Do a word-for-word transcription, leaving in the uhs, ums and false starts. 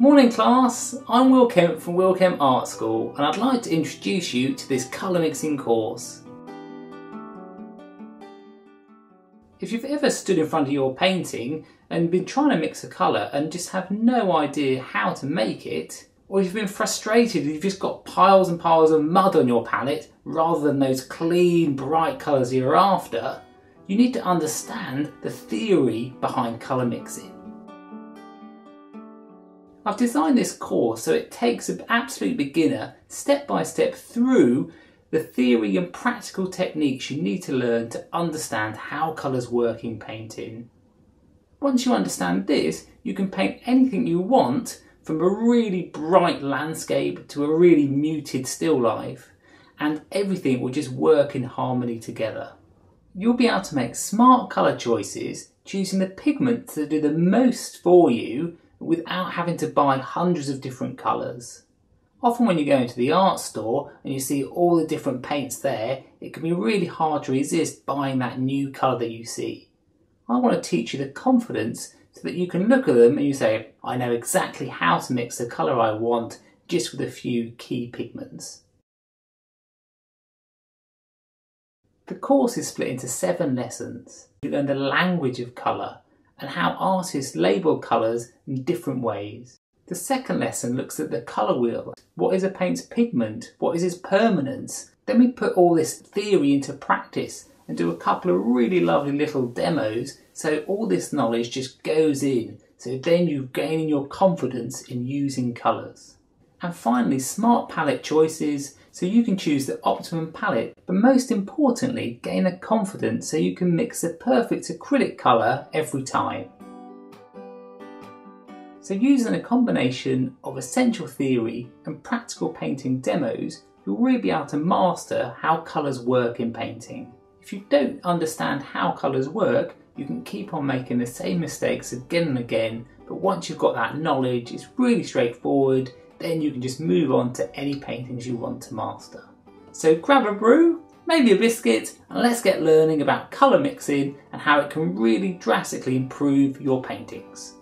Morning class, I'm Will Kemp from Will Kemp Art School and I'd like to introduce you to this colour mixing course. If you've ever stood in front of your painting and been trying to mix a colour and just have no idea how to make it, or if you've been frustrated and you've just got piles and piles of mud on your palette rather than those clean, bright colours you're after, you need to understand the theory behind colour mixing. I've designed this course so it takes an absolute beginner step by step through the theory and practical techniques you need to learn to understand how colours work in painting. Once you understand this, you can paint anything you want, from a really bright landscape to a really muted still life, and everything will just work in harmony together. You'll be able to make smart colour choices, choosing the pigments that do the most for you without having to buy hundreds of different colours. Often when you go into the art store and you see all the different paints there, it can be really hard to resist buying that new colour that you see. I want to teach you the confidence so that you can look at them and you say, I know exactly how to mix the colour I want just with a few key pigments. The course is split into seven lessons. You learn the language of colour and how artists label colours in different ways. The second lesson looks at the colour wheel. What is a paint's pigment? What is its permanence? Then we put all this theory into practice and do a couple of really lovely little demos, so all this knowledge just goes in, so then you're gaining your confidence in using colours. And finally, smart palette choices, so you can choose the optimum palette, but most importantly, gain a confidence so you can mix the perfect acrylic colour every time. So using a combination of essential theory and practical painting demos, you'll really be able to master how colours work in painting. If you don't understand how colours work, you can keep on making the same mistakes again and again, but once you've got that knowledge, it's really straightforward, then you can just move on to any paintings you want to master. So grab a brew, maybe a biscuit, and let's get learning about colour mixing and how it can really drastically improve your paintings.